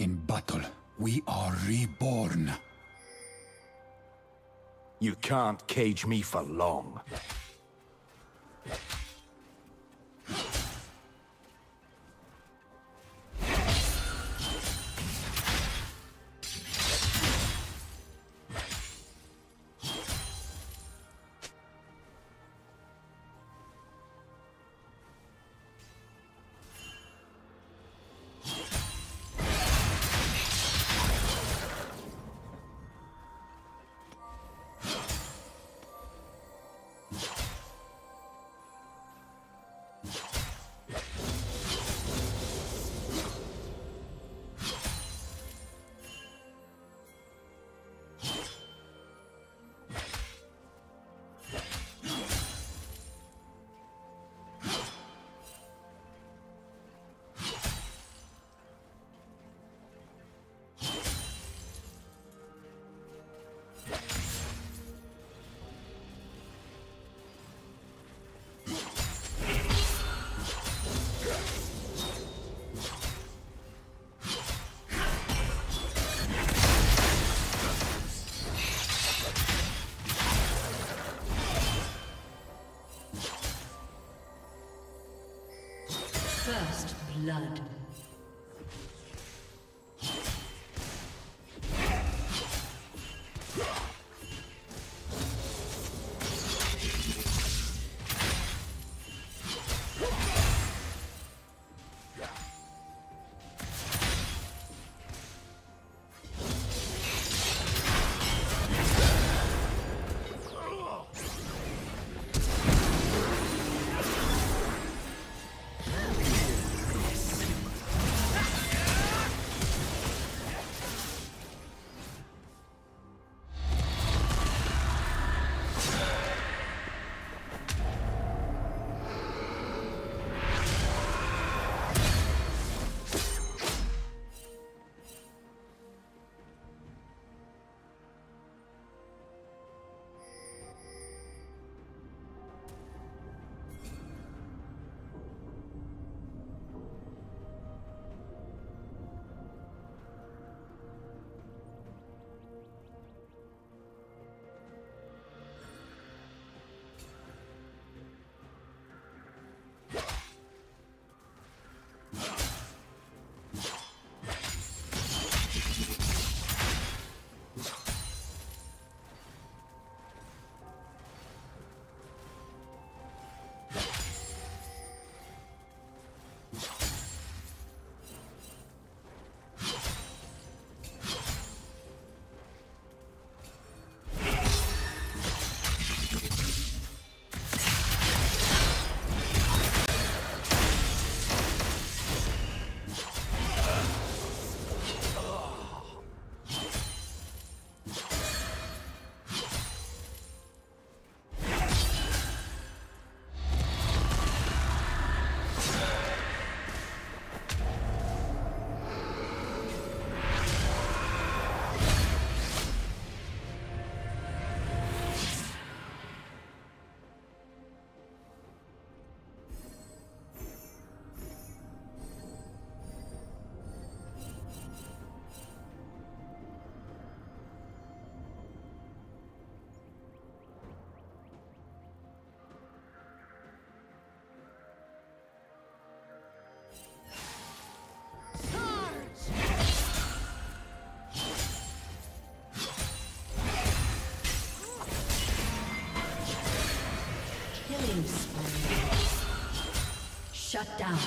In battle, we are reborn. You can't cage me for long. First blood. Shut down.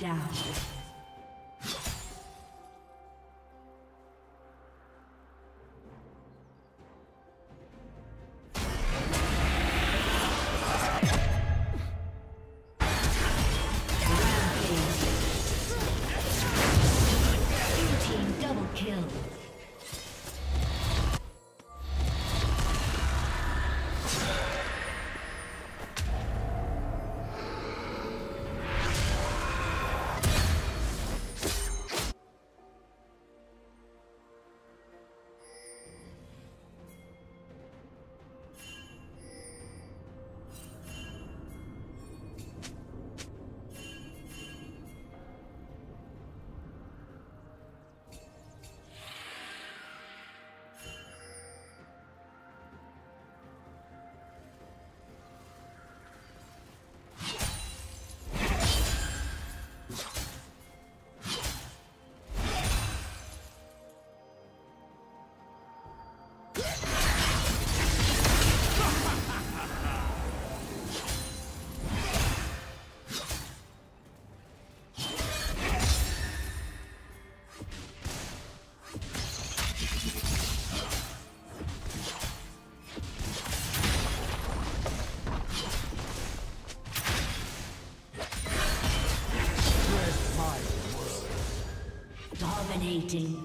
down. Dominating.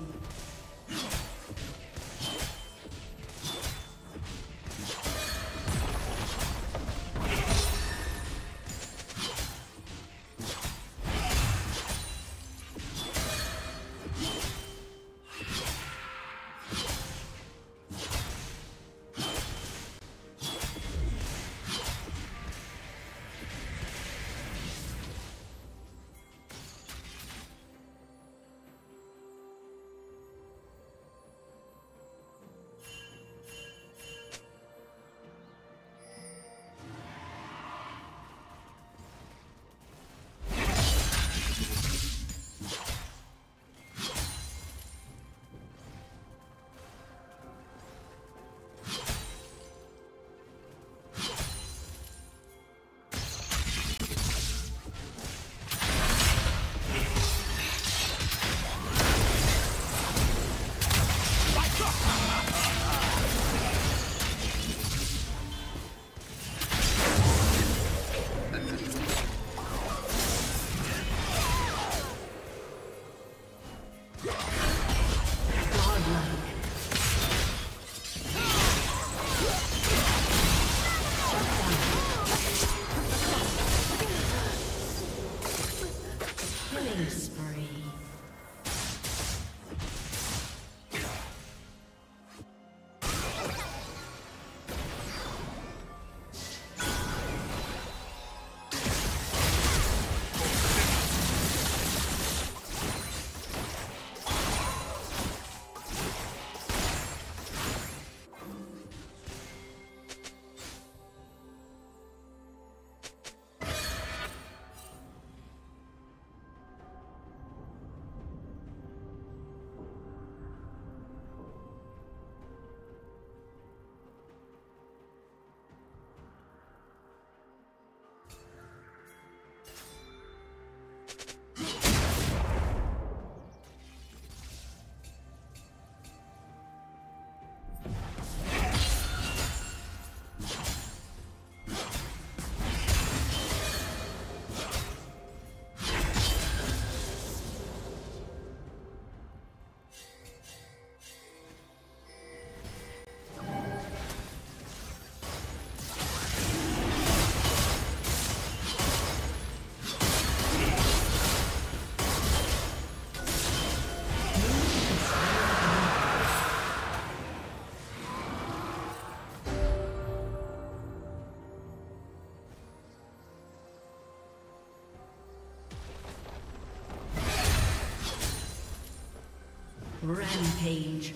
Rampage.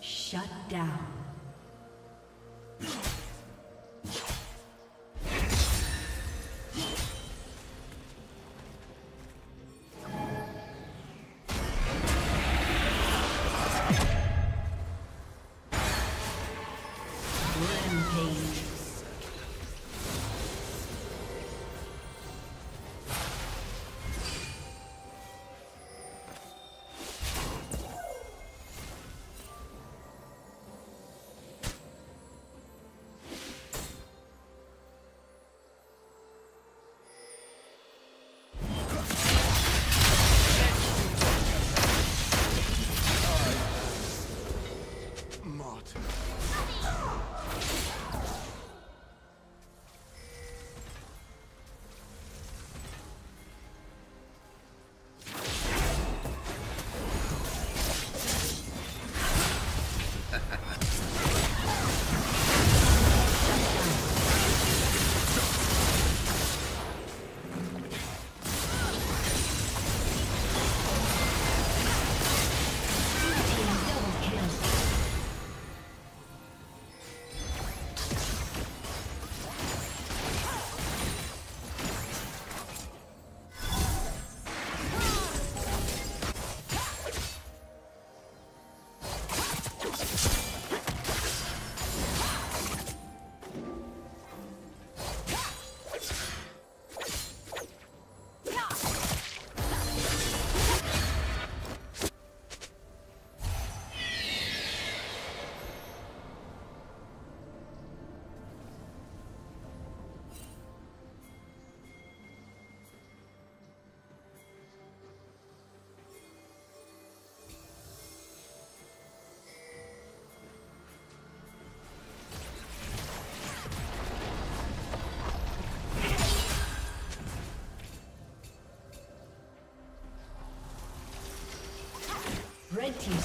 Shut down. Rampage. not. Red team's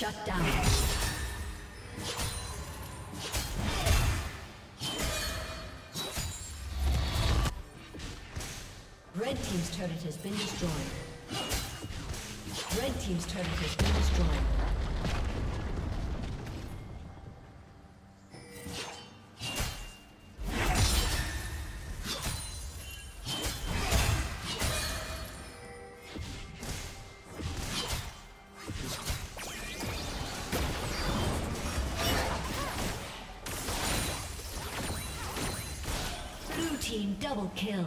Shut down. Red team's turret has been destroyed. Red team's turret has been destroyed. Double kill.